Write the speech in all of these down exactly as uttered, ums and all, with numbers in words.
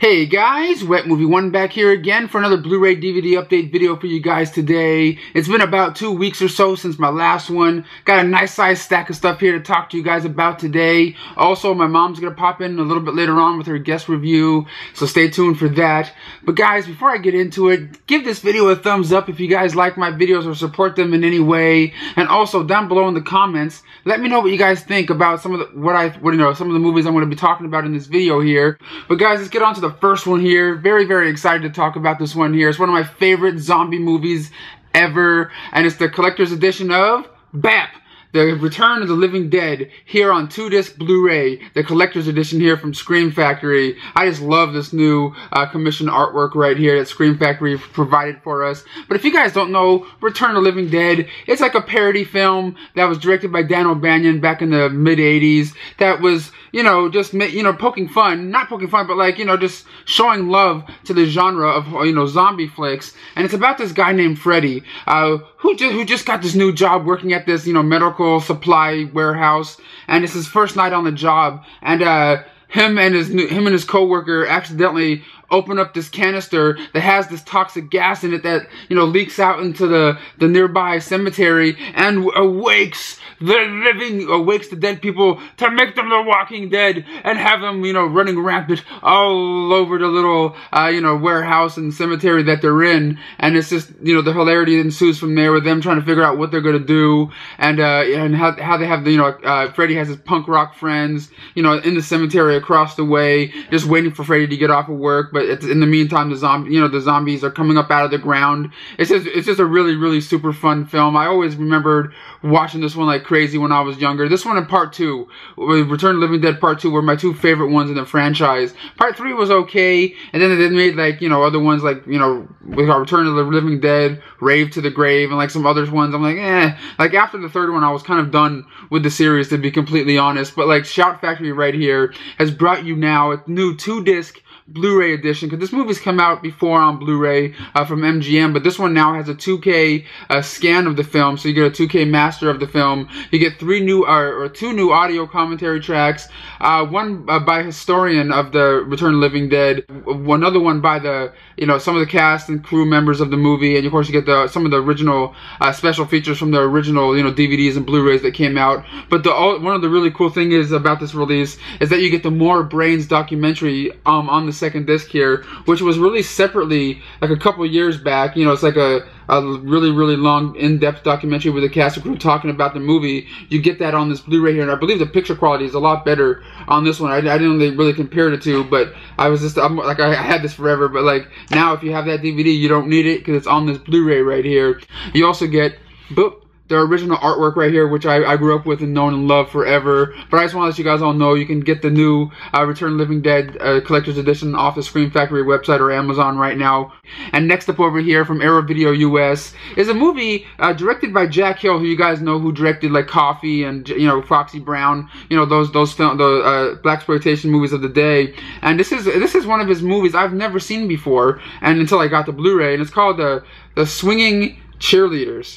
Hey guys, Wet Movie One back here again for another Blu-ray D V D update video for you guys today. It's been about two weeks or so since my last one. Got a nice sized stack of stuff here to talk to you guys about today. Also, my mom's gonna pop in a little bit later on with her guest review, so stay tuned for that. But guys, before I get into it, give this video a thumbs up if you guys like my videos or support them in any way. And also, down below in the comments, let me know what you guys think about some of the, what I, what, you know, some of the movies I'm gonna be talking about in this video here. But guys, let's get on to the The first one here. Very, very excited to talk about this one here. It's one of my favorite zombie movies ever, and it's the collector's edition of B A P, The Return of the Living Dead, here on two disc Blu-ray, the collector's edition here from Scream Factory. I just love this new uh, commissioned artwork right here that Scream Factory provided for us. But if you guys don't know, Return of the Living Dead, it's like a parody film that was directed by Dan O'Bannon back in the mid eighties that was, you know, just, you know, poking fun. Not poking fun, but like, you know, just showing love to the genre of, you know, zombie flicks. And it's about this guy named Freddy, uh, who just, who just got this new job working at this, you know, medical supply warehouse, and it's his first night on the job, and uh, him and his new, him and his coworker accidentally open up this canister that has this toxic gas in it that, you know, leaks out into the the nearby cemetery and awakes the living, awakes the dead people to make them the walking dead and have them, you know, running rampant all over the little, uh, you know, warehouse and cemetery that they're in. And it's just, you know, the hilarity ensues from there with them trying to figure out what they're gonna do, and uh, and how how they have the, you know, uh, Freddy has his punk rock friends, you know, in the cemetery across the way, just waiting for Freddy to get off of work. But it's, in the meantime, the zombie, you know, the zombies are coming up out of the ground. It's just, it's just a really, really super fun film. I always remembered watching this one like crazy when I was younger. This one and part two, Return of the Living Dead part two, were my two favorite ones in the franchise. Part three was okay, and then they made, like, you know, other ones like, you know, with our Return of the Living Dead, Rave to the Grave, and like some other ones. I'm like, eh. Like after the third one, I was kind of done with the series, to be completely honest. But like Shout Factory right here has brought you now a new two disc Blu-ray edition, because this movie's come out before on Blu-ray uh, from M G M, but this one now has a two K uh, scan of the film, so you get a two K master of the film. You get three new uh, or two new audio commentary tracks, uh, one uh, by a historian of the Return of the Living Dead, another one by the, you know, some of the cast and crew members of the movie, and of course you get the some of the original uh, special features from the original, you know, D V Ds and Blu-rays that came out. But the all, one of the really cool thing is about this release is that you get the More Brains documentary um, on the second disc here, which was released separately like a couple years back. You know, it's like a a really, really long, in-depth documentary with the cast and crew talking about the movie. You get that on this Blu-ray here, and I believe the picture quality is a lot better on this one. I, I didn't really compare the two, but I was just, I'm, like, I, I had this forever, but, like, now if you have that D V D, you don't need it, because it's on this Blu-ray right here. You also get, boop, the original artwork right here, which I, I grew up with and known and loved forever. But I just want to let you guys all know you can get the new uh, Return of the Living Dead uh, Collector's Edition off the Scream Factory website or Amazon right now. And next up over here from Arrow Video U S is a movie uh, directed by Jack Hill, who you guys know, who directed like Coffee and, you know, Foxy Brown, you know, those those film, the uh, blaxploitation movies of the day. And this is this is one of his movies I've never seen before, and until I got the Blu-ray, and it's called the the Swinging Cheerleaders.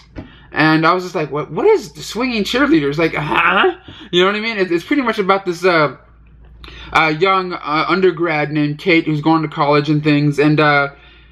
And I was just like, what? What is the Swinging Cheerleaders? Like, huh? You know what I mean? It's pretty much about this uh, uh, young uh, undergrad named Kate who's going to college and things, and uh,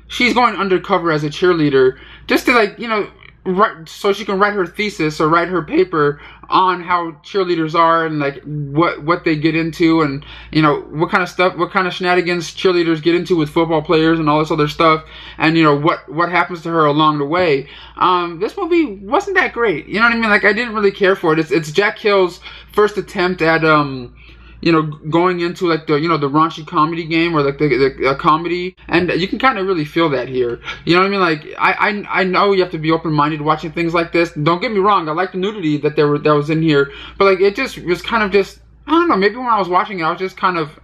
she's going undercover as a cheerleader just to, like, you know, write, so she can write her thesis or write her paper on how cheerleaders are and like what what they get into, and, you know, what kind of stuff, what kind of shenanigans cheerleaders get into with football players and all this other stuff, and, you know, what what happens to her along the way. Um, this movie wasn't that great, you know what I mean? Like, I didn't really care for it. It's it's Jack Hill's first attempt at um. you know, going into like the, you know, the raunchy comedy game, or like the, the, the comedy, and you can kind of really feel that here. You know what I mean? Like, I, I, I know you have to be open-minded watching things like this. Don't get me wrong, I like the nudity that there were, that was in here, but like, it just was kind of just, I don't know, maybe when I was watching it, I was just kind of,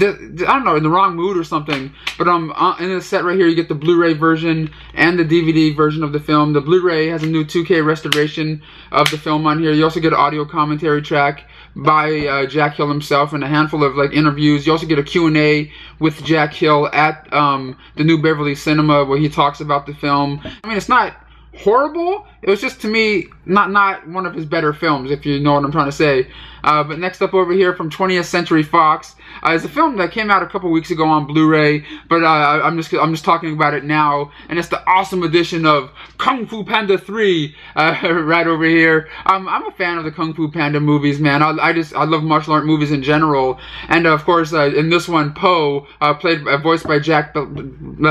I don't know, in the wrong mood or something. But um, in this set right here, you get the Blu-ray version and the D V D version of the film. The Blu-ray has a new two K restoration of the film on here. You also get an audio commentary track by uh, Jack Hill himself and a handful of like interviews. You also get a Q and A with Jack Hill at um, the New Beverly Cinema, where he talks about the film. I mean, it's not horrible. It was just, to me, not not one of his better films, if you know what I'm trying to say. Uh, but next up over here from twentieth Century Fox uh, is a film that came out a couple weeks ago on Blu-ray, but uh, I'm just I'm just talking about it now, and it's the awesome edition of Kung Fu Panda three uh, right over here. Um, I'm a fan of the Kung Fu Panda movies, man. I, I just I love martial art movies in general, and uh, of course uh, in this one, Po, uh, played uh, voiced by Jack uh,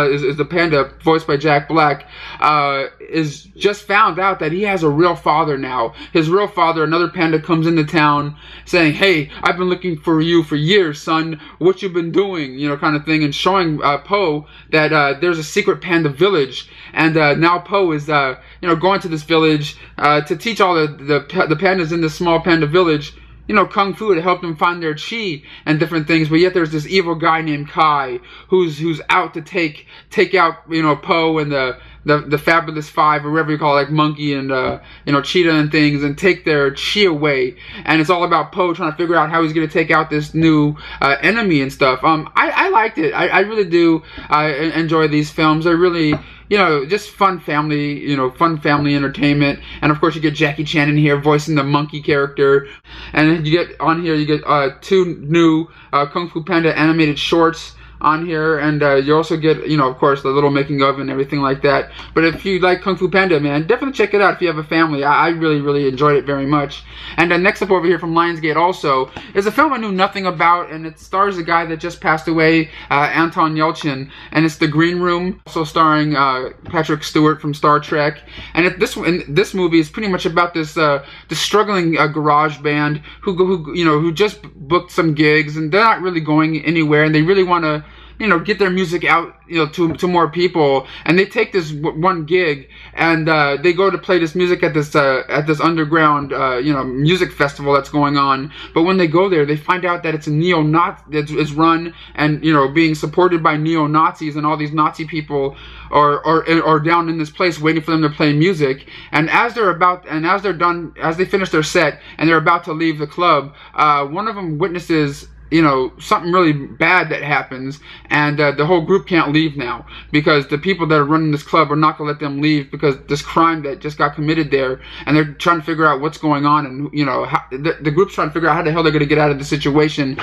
is, is the panda voiced by Jack Black, uh, is just found out that he has a real father now. His real father, another panda, comes into town saying, "Hey, I've been looking for you for years, son. What you've been doing, you know, kind of thing," and showing uh, Po that uh, there's a secret panda village, and uh, now Po is, uh, you know, going to this village uh, to teach all the, the the pandas in this small panda village, you know, kung fu to help them find their chi and different things. But yet there's this evil guy named Kai who's who's out to take take out, you know, Po and the the the Fabulous Five, or whatever you call it, like Monkey and uh you know, Cheetah and things, and take their chi away. And it's all about Po trying to figure out how he's going to take out this new uh enemy and stuff. um I, I liked it. I, I really do I enjoy these films. I really, you know, just fun family, you know, fun family entertainment. And of course you get Jackie Chan in here voicing the monkey character. And you get on here, you get uh, two new uh, Kung Fu Panda animated shorts on here. And uh, you also get, you know, of course, the little making of and everything like that. But if you like Kung Fu Panda, man, definitely check it out if you have a family. I, I really, really enjoyed it very much. And uh, next up over here from Lionsgate also is a film I knew nothing about. And it stars a guy that just passed away, uh, Anton Yelchin. And it's The Green Room, also starring uh, Patrick Stewart from Star Trek. And it, this and this movie is pretty much about this uh, this struggling uh, garage band who, who, you know, who just booked some gigs. And they're not really going anywhere. And they really want to, you know, get their music out, you know, to to more people. And they take this w one gig, and uh, they go to play this music at this uh, at this underground, uh, you know, music festival that's going on. But when they go there, they find out that it's a neo-Nazi, it's, it's run and, you know, being supported by neo-Nazis, and all these Nazi people are are are down in this place waiting for them to play music. And as they're about, and as they're done, as they finish their set and they're about to leave the club, uh, one of them witnesses, you know, something really bad that happens, and uh, the whole group can't leave now because the people that are running this club are not going to let them leave because this crime that just got committed there, and they're trying to figure out what's going on, and, you know, how, the, the group's trying to figure out how the hell they're going to get out of the situation.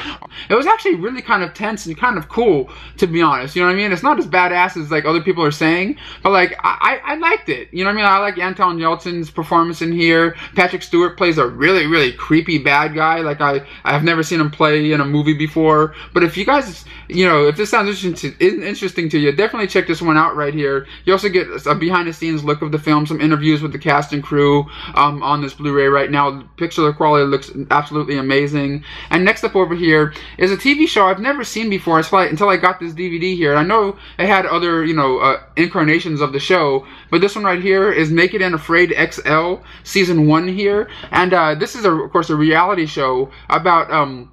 It was actually really kind of tense and kind of cool, to be honest, you know what I mean? It's not as badass as, like, other people are saying, but, like, I, I liked it, you know what I mean? I like Anton Yelchin's performance in here. Patrick Stewart plays a really, really creepy bad guy. Like, I, I've never seen him play in a movie movie before. But if you guys, you know, if this sounds interesting to, interesting to you, definitely check this one out right here. You also get a behind the scenes look of the film, some interviews with the cast and crew um, on this Blu-ray right now. The picture quality looks absolutely amazing. And next up over here is a T V show I've never seen before until I got this D V D here. And I know it had other, you know, uh, incarnations of the show, but this one right here is Naked and Afraid X L season one here. And uh, this is, a, of course, a reality show about um,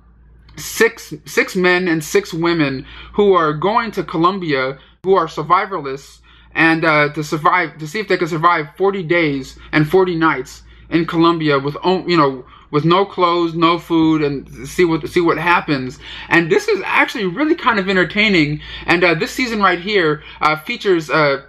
Six six men and six women who are going to Colombia, who are survivalists, and uh, to survive, to see if they can survive forty days and forty nights in Colombia with, you know, with no clothes, no food, and see what see what happens. And this is actually really kind of entertaining. And uh, this season right here uh, features Uh,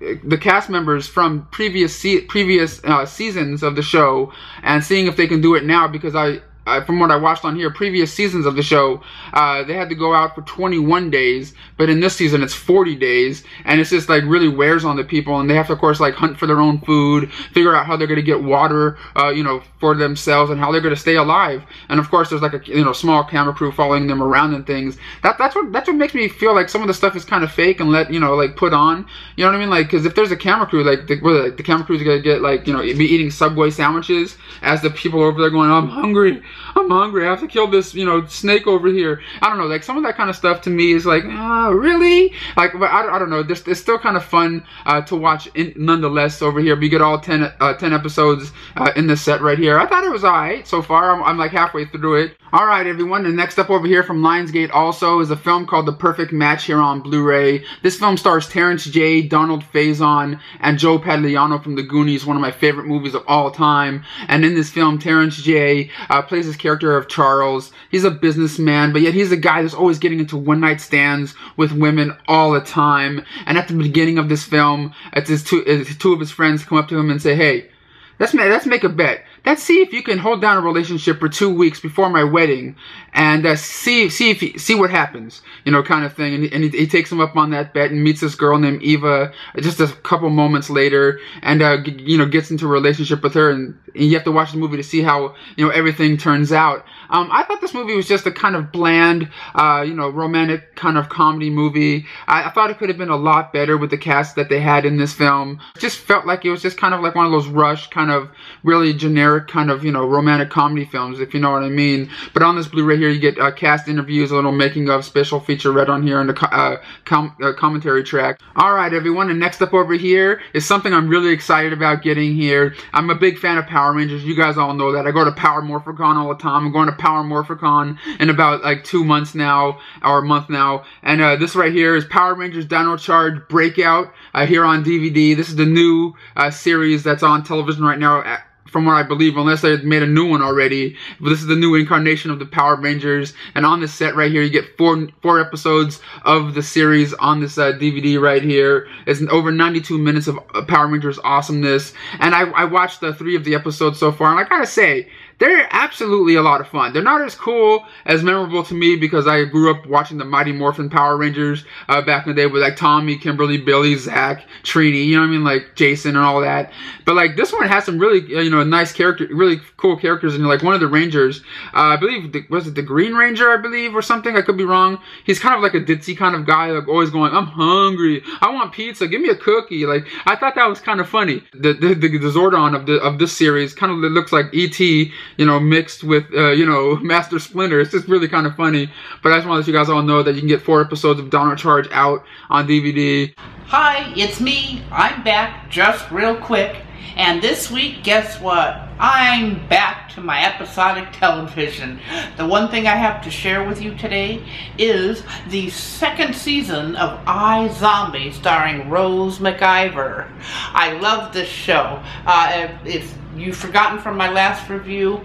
the cast members from previous se previous uh, seasons of the show, and seeing if they can do it now, because I. Uh, from what I watched on here, previous seasons of the show, uh, they had to go out for twenty-one days, but in this season it's forty days, and it's just like really wears on the people, and they have to, of course, like hunt for their own food, figure out how they're going to get water, uh, you know, for themselves, and how they're going to stay alive. And of course, there's like a, you know, small camera crew following them around and things. That that's what that's what makes me feel like some of the stuff is kind of fake and let you know like put on, you know what I mean? Like, because if there's a camera crew, like the, well, like the camera crew's going to get like, you know, be eating Subway sandwiches as the people over there going, "I'm hungry. I'm hungry. I have to kill this, you know, snake over here." I don't know. Like, some of that kind of stuff to me is like, uh, really? Like, but I, I don't know. This, it's still kind of fun uh, to watch in, nonetheless over here. But you get all ten, uh, ten episodes uh, in this set right here. I thought it was all right so far. I'm, I'm like halfway through it. All right, everyone. And next up over here from Lionsgate also is a film called The Perfect Match here on Blu-ray. This film stars Terrence J., Donald Faison, and Joe Pantoliano from The Goonies, one of my favorite movies of all time. And in this film, Terrence J. Uh, plays plays his character of Charles. He's a businessman, but yet he's a guy that's always getting into one-night stands with women all the time. And at the beginning of this film, it's his two, it's two of his friends come up to him and say, "Hey, let's, ma let's make a bet. let's see if you can hold down a relationship for two weeks before my wedding, and uh, see see if he, see what happens, you know, kind of thing. And, and he, he takes him up on that bet and meets this girl named Eva just a couple moments later, and uh, g you know gets into a relationship with her. And, and you have to watch the movie to see how you know everything turns out. Um, I thought this movie was just a kind of bland, uh, you know, romantic kind of comedy movie. I, I thought it could have been a lot better with the cast that they had in this film. It just felt like it was just kind of like one of those rushed, kind of really generic, kind of, you know, romantic comedy films, if you know what I mean. But on this Blu-ray here, you get uh, cast interviews, a little making of, special featurette on here, and a co uh, com uh, commentary track. Alright everyone, and next up over here is something I'm really excited about getting here. I'm a big fan of Power Rangers, you guys all know that. I go to Power Morphicon all the time. I'm going to Power Morphicon in about like two months now, or a month now. And uh, this right here is Power Rangers Dino Charge Breakout, uh, here on D V D. This is the new uh, series that's on television right now, at from what I believe, unless they made a new one already. But this is the new incarnation of the Power Rangers. And on this set right here, you get four four episodes of the series on this uh, D V D right here. It's over ninety-two minutes of Power Rangers awesomeness. And I, I watched the three of the episodes so far, and I gotta say, they're absolutely a lot of fun. They're not as cool, as memorable to me, because I grew up watching the Mighty Morphin Power Rangers uh, back in the day with like Tommy, Kimberly, Billy, Zach, Trini, you know what I mean, like Jason and all that. But like this one has some really, you know, nice character, really cool characters. And like one of the Rangers, uh, I believe, the, was it the Green Ranger, I believe, or something? I could be wrong. He's kind of like a ditzy kind of guy, like always going, I'm hungry, I want pizza, give me a cookie. Like I thought that was kind of funny. The the, the, the Zordon of the of this series kind of looks like E T, you know, mixed with, uh, you know, Master Splinter. It's just really kind of funny. But I just want to let you guys all know that you can get four episodes of Dino Charge out on D V D. Hi, it's me. I'm back just real quick. And this week, guess what? I'm back to my episodic television. The one thing I have to share with you today is the second season of iZombie starring Rose McIver. I love this show. Uh, it's You've forgotten from my last review,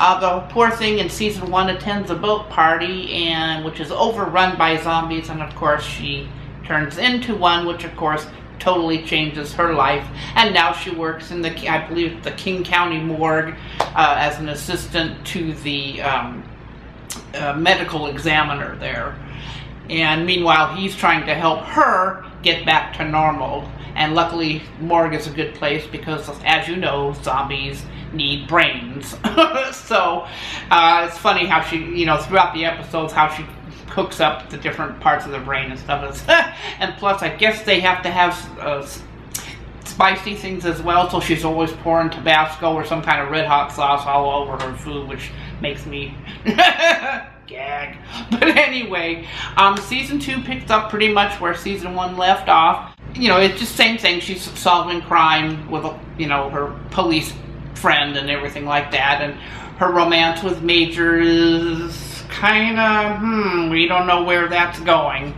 uh, the poor thing in season one attends a boat party, and which is overrun by zombies, and of course she turns into one, which of course totally changes her life. And now she works in the, I believe, the King County morgue uh, as an assistant to the um, uh, medical examiner there. And meanwhile, he's trying to help her get back to normal. And luckily, morgue is a good place because, as you know, zombies need brains. So, uh, it's funny how she, you know, throughout the episodes, how she hooks up the different parts of the brain and stuff. And plus, I guess they have to have uh, spicy things as well, so she's always pouring Tabasco or some kind of red hot sauce all over her food, which makes me... gag. But anyway, um, season two picks up pretty much where season one left off. You know, it's just same thing. She's solving crime with, you know, her police friend and everything like that. And her romance with Major is kind of, hmm, we don't know where that's going.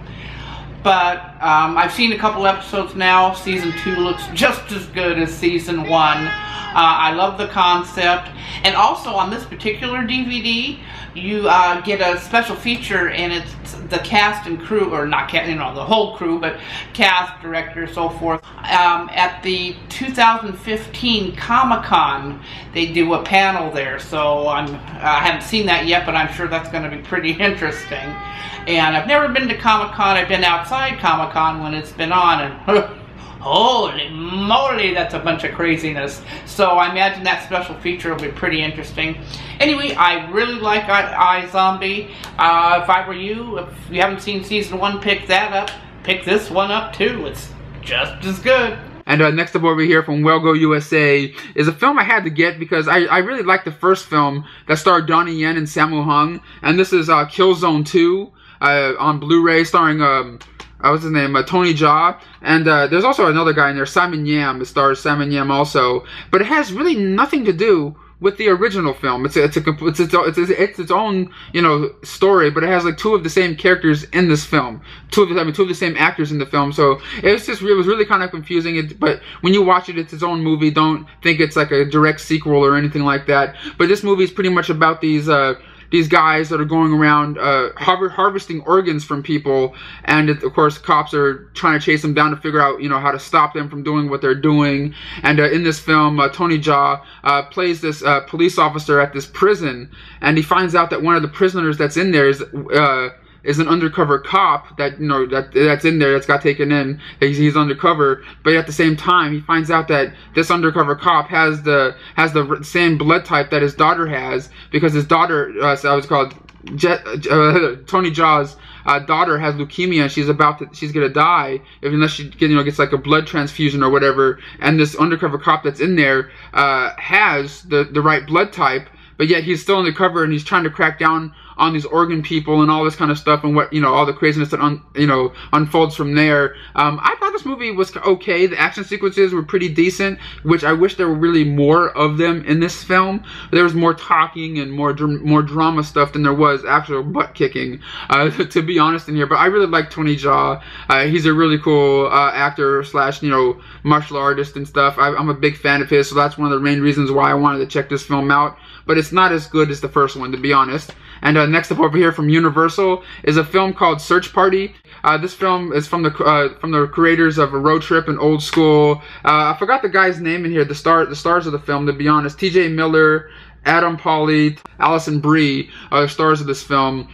But um, I've seen a couple episodes now. Season two looks just as good as season one. Uh, I love the concept. And also on this particular D V D, you uh, get a special feature, and it's the cast and crew, or not cast, you know, the whole crew, but cast, director, so forth. Um, at the two thousand fifteen Comic-Con, they do a panel there, so I'm, I haven't seen that yet, but I'm sure that's going to be pretty interesting. And I've never been to Comic-Con. I've been outside Comic-Con when it's been on, and holy moly, that's a bunch of craziness. So I imagine that special feature will be pretty interesting. Anyway, I really like iZombie. Uh, if I were you, if you haven't seen season one, pick that up. Pick this one up too. It's just as good. And uh, next up over here from Welgo U S A is a film I had to get because I, I really liked the first film that starred Donnie Yen and Sammo Hung. And this is uh, Killzone two uh, on Blu-ray starring... Um, Uh, what's his name? Uh, Tony Jaa. And uh, there's also another guy in there, Simon Yam. It stars Simon Yam also. But it has really nothing to do with the original film. It's a, it's a it's its it's it's its own, you know, story, but it has like two of the same characters in this film. Two of the, I mean, two of the same actors in the film. So it was just it was really kind of confusing. It, but when you watch it, it's its own movie. Don't think it's like a direct sequel or anything like that. But this movie is pretty much about these. Uh, these guys that are going around uh, har harvesting organs from people, and it, of course cops are trying to chase them down to figure out, you know, how to stop them from doing what they're doing. And uh, in this film, uh, Tony Jaa uh, plays this uh, police officer at this prison, and he finds out that one of the prisoners that's in there is uh, is an undercover cop that, you know, that that's in there, that's got taken in, he's, he's undercover, but at the same time he finds out that this undercover cop has the has the same blood type that his daughter has, because his daughter, uh, so I was called Jet, uh, Tony Jaa's uh, daughter has leukemia, and she's about to, she's gonna die if, unless she you know gets like a blood transfusion or whatever, and this undercover cop that's in there uh, has the, the right blood type, but yet he's still undercover and he's trying to crack down on these organ people and all this kind of stuff, and what, you know, all the craziness that un, you know unfolds from there. Um, I thought this movie was okay. The action sequences were pretty decent, which I wish there were really more of them in this film. There was more talking and more more drama stuff than there was actual butt kicking, uh, to be honest, in here. But I really like Tony Jaa. Uh, he's a really cool uh, actor slash you know martial artist and stuff. I, I'm a big fan of his, so that's one of the main reasons why I wanted to check this film out. But it's not as good as the first one, to be honest. And uh, next up over here from Universal is a film called Search Party. Uh, this film is from the uh, from the creators of A Road Trip and Old School. Uh, I forgot the guy's name in here. The star the stars of the film, to be honest, T J Miller, Adam Pauly, Allison Brie are the stars of this film.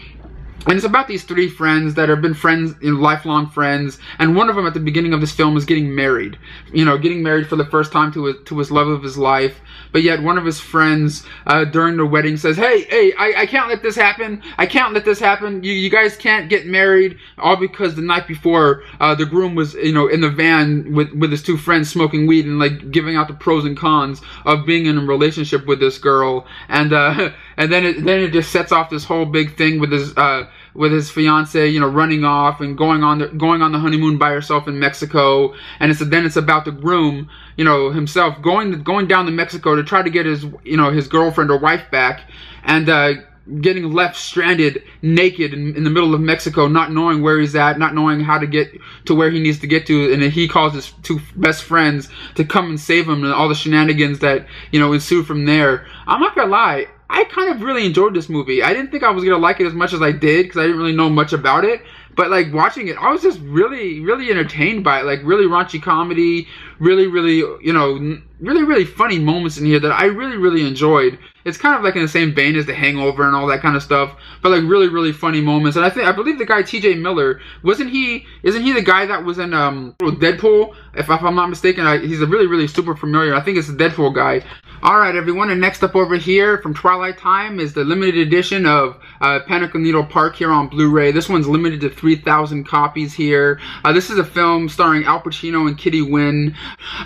And it's about these three friends that have been friends, you know, lifelong friends, and one of them at the beginning of this film is getting married, you know, getting married for the first time to his, to his love of his life. But yet one of his friends uh, during the wedding says, hey, hey, I, I can't let this happen. I can't let this happen. You, you guys can't get married, all because the night before uh, the groom was, you know, in the van with, with his two friends smoking weed and like giving out the pros and cons of being in a relationship with this girl. And uh, and then it, then it just sets off this whole big thing with his... Uh, with his fiance, you know, running off and going on the, going on the honeymoon by herself in Mexico. And it's then it's about the groom, you know, himself going going down to Mexico to try to get his, you know, his girlfriend or wife back, and uh, getting left stranded, naked in, in the middle of Mexico, not knowing where he's at, not knowing how to get to where he needs to get to. And then he calls his two best friends to come and save him, and all the shenanigans that, you know, ensue from there. I'm not gonna lie, I kind of really enjoyed this movie. I didn't think I was going to like it as much as I did, because I didn't really know much about it. But, like, watching it, I was just really, really entertained by it. Like, really raunchy comedy, really, really, you know, really, really funny moments in here that I really, really enjoyed. It's kind of like in the same vein as The Hangover and all that kind of stuff, but like really, really funny moments. And I think, I believe the guy T J Miller, wasn't he, isn't he the guy that was in um, Deadpool? If, if I'm not mistaken, I, he's a really, really super familiar. I think it's the Deadpool guy. Alright everyone, and next up over here from Twilight Time is the limited edition of uh, Panic on Needle Park here on Blu-ray. This one's limited to three thousand copies here. Uh, this is a film starring Al Pacino and Kitty Wynn,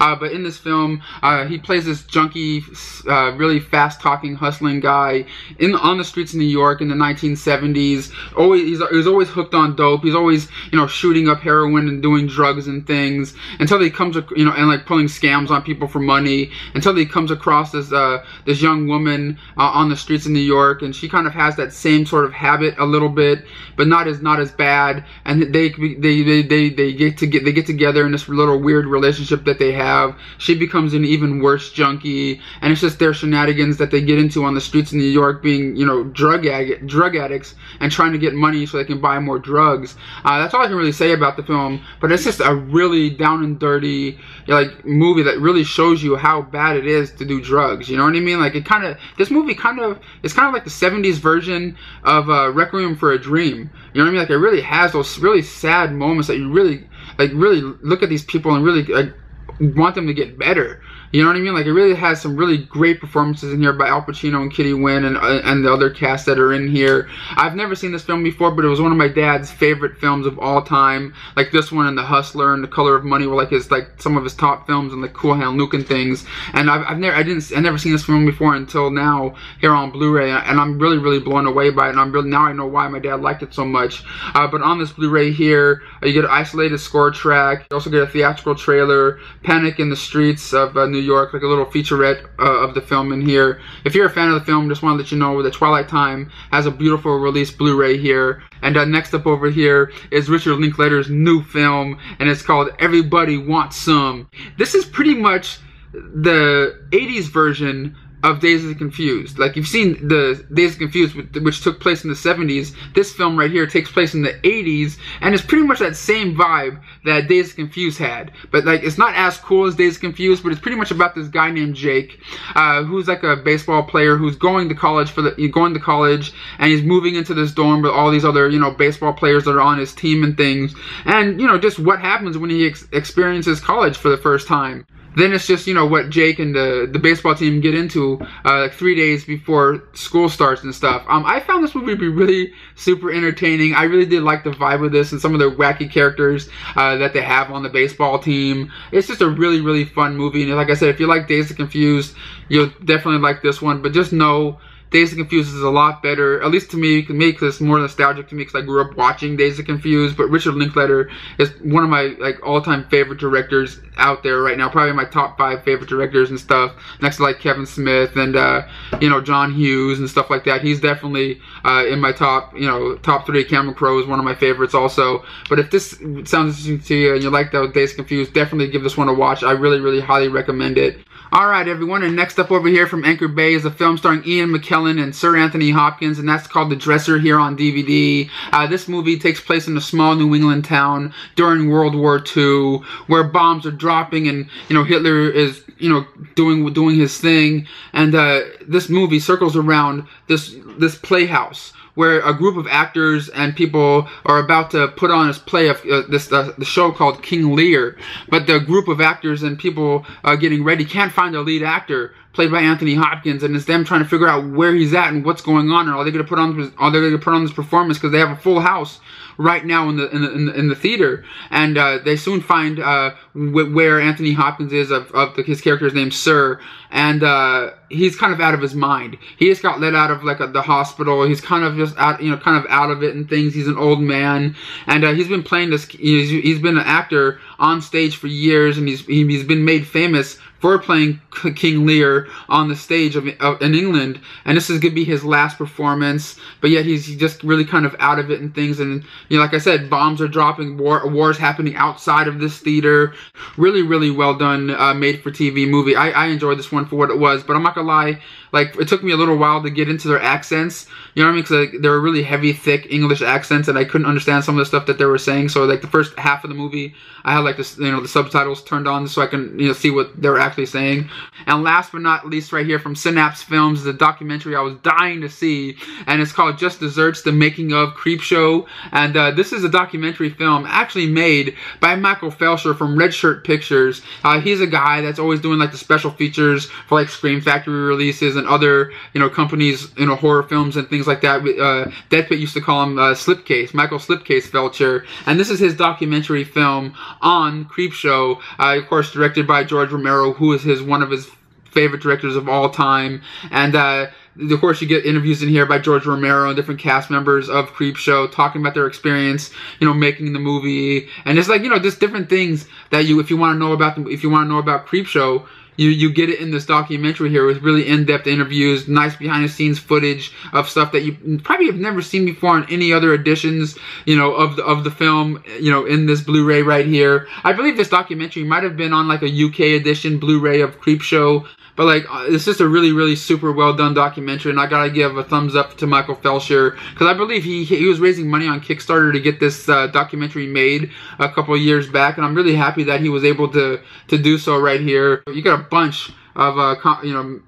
uh, but in this film, uh, he plays this junkie, uh, really fast-talking, hustling guy in on the streets of New York in the nineteen seventies. Always, he's, he's always hooked on dope. He's always, you know, shooting up heroin and doing drugs and things until he comes, you know, and like pulling scams on people for money, until he comes across this uh, this young woman uh, on the streets of New York, and she kind of has that same sort of habit a little bit, but not as not as bad. And they they they they, they get to get they get together in this little weird relationship that they have. She becomes an even worse junkie, and it's just their shenanigans that they get into on the streets in New York, being, you know, drug addict, drug addicts and trying to get money so they can buy more drugs. Uh, that's all I can really say about the film, but it's just a really down and dirty, like, movie that really shows you how bad it is to do drugs, you know what I mean? Like, it kind of, this movie kind of, it's kind of like the seventies version of uh, Requiem for a Dream, you know what I mean? Like, it really has those really sad moments that you really, like, really look at these people and really, like, want them to get better. You know what I mean? Like, it really has some really great performances in here by Al Pacino and Kitty Wynn and uh, and the other cast that are in here. I've never seen this film before, but it was one of my dad's favorite films of all time. Like, this one and The Hustler and The Color of Money were like his, like, some of his top films, and the Cool Hand Luke and things. And I've, I've never I didn't I never seen this film before until now here on Blu-ray, and I'm really really blown away by it. And I'm really, now I know why my dad liked it so much. Uh, but on this Blu-ray here, you get an isolated score track. You also get a theatrical trailer, Panic in the Streets of uh, New York, like a little featurette uh, of the film in here. If you're a fan of the film, just want to let you know that Twilight Time has a beautiful release Blu-ray here. And uh, next up over here is Richard Linklater's new film, and it's called Everybody Wants Some. This is pretty much the eighties version of Days of the Confused. Like, you've seen the Days of the Confused, which took place in the seventies. This film right here takes place in the eighties, and it's pretty much that same vibe that Days of the Confused had. But, like, it's not as cool as Days of the Confused, but it's pretty much about this guy named Jake, uh, who's like a baseball player who's going to college for the going to college, and he's moving into this dorm with all these other, you know, baseball players that are on his team and things. And, you know, just what happens when he ex experiences college for the first time. Then it's just, you know, what Jake and the, the baseball team get into uh, like three days before school starts and stuff. Um, I found this movie to be really super entertaining. I really did like the vibe of this and some of the wacky characters uh, that they have on the baseball team. It's just a really, really fun movie. And like I said, if you like Dazed and Confused, you'll definitely like this one. But just know Dazed and Confused is a lot better, at least to me, because it's more nostalgic to me because I grew up watching Dazed and Confused. But Richard Linklater is one of my like all-time favorite directors out there right now, probably my top five favorite directors and stuff, next to like Kevin Smith and uh, you know, John Hughes and stuff like that. He's definitely uh, in my top, you know, top three. Cameron Crowe is one of my favorites also. But if this sounds interesting to you and you like that Dazed and Confused, definitely give this one a watch. I really, really highly recommend it. Alright everyone, and next up over here from Anchor Bay is a film starring Ian McKellen and Sir Anthony Hopkins, and that's called The Dresser, here on D V D. Uh, this movie takes place in a small New England town during World War Two, where bombs are dropping and, you know, Hitler is, you know, doing doing his thing. And uh, this movie circles around this this playhouse, where a group of actors and people are about to put on this play of uh, this uh, the show called King Lear. But the group of actors and people uh, getting ready can't find the lead actor, played by Anthony Hopkins, and it's them trying to figure out where he's at and what's going on, and are they going to put on are they going to put on this performance, because they have a full house right now in the in the, in the, in the theater. And uh, they soon find uh, wh where Anthony Hopkins is. Of, of the, his character's name, Sir, and uh, he's kind of out of his mind. He just got let out of like a, the hospital. He's kind of just out, you know, kind of out of it and things. He's an old man, and uh, he's been playing this. He's, he's been an actor on stage for years, and he's he's been made famous for playing King Lear on the stage of, of in England, and this is gonna be his last performance. But yet he's just really kind of out of it and things. And, you know, like I said, bombs are dropping, war wars happening outside of this theater. Really, really well done, uh, made for T V movie. I, I enjoyed this one for what it was, but I'm not gonna lie, like, it took me a little while to get into their accents. You know what I mean? Because like, they were really heavy, thick English accents, and I couldn't understand some of the stuff that they were saying. So like the first half of the movie, I had like this, you know, the subtitles turned on so I can, you know, see what they were actually saying. And last but not least, right here from Synapse Films is a documentary I was dying to see, and it's called Just Desserts: The Making of Creepshow. And uh, this is a documentary film actually made by Michael Felsher from Red Shirt Pictures. Uh, he's a guy that's always doing like the special features for like Scream Factory releases and other, you know, companies, you know, horror films and things like that. Uh, Deadpit used to call him uh, Slipcase, Michael Slipcase Felcher, and this is his documentary film on Creepshow, uh, of course directed by George Romero, who is his one of his favorite directors of all time. And uh, of course, you get interviews in here by George Romero and different cast members of Creepshow talking about their experience, you know, making the movie, and it's like, you know, just different things that you, if you want to know about them, if you want to know about Creepshow, You, you get it in this documentary here with really in-depth interviews, nice behind-the-scenes footage of stuff that you probably have never seen before in any other editions, you know, of the, of the film, you know, in this Blu-ray right here. I believe this documentary might have been on like a U K edition Blu-ray of Creepshow. But, like, it's just a really, really super well-done documentary, and I gotta give a thumbs up to Michael Felsher, because I believe he he was raising money on Kickstarter to get this uh, documentary made a couple of years back, and I'm really happy that he was able to, to do so right here. You got a bunch of, uh, you know,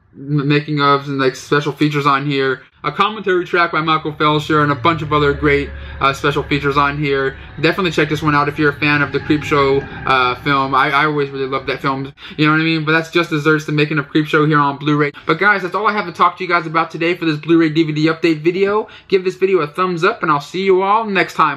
making ofs and, like, special features on here. A commentary track by Michael Felsher and a bunch of other great uh, special features on here. Definitely check this one out if you're a fan of the Creepshow uh, film. I, I always really loved that film. You know what I mean? But that's Just Desserts: The Making of Creepshow here on Blu-ray. But guys, that's all I have to talk to you guys about today for this Blu-ray D V D update video. Give this video a thumbs up, and I'll see you all next time.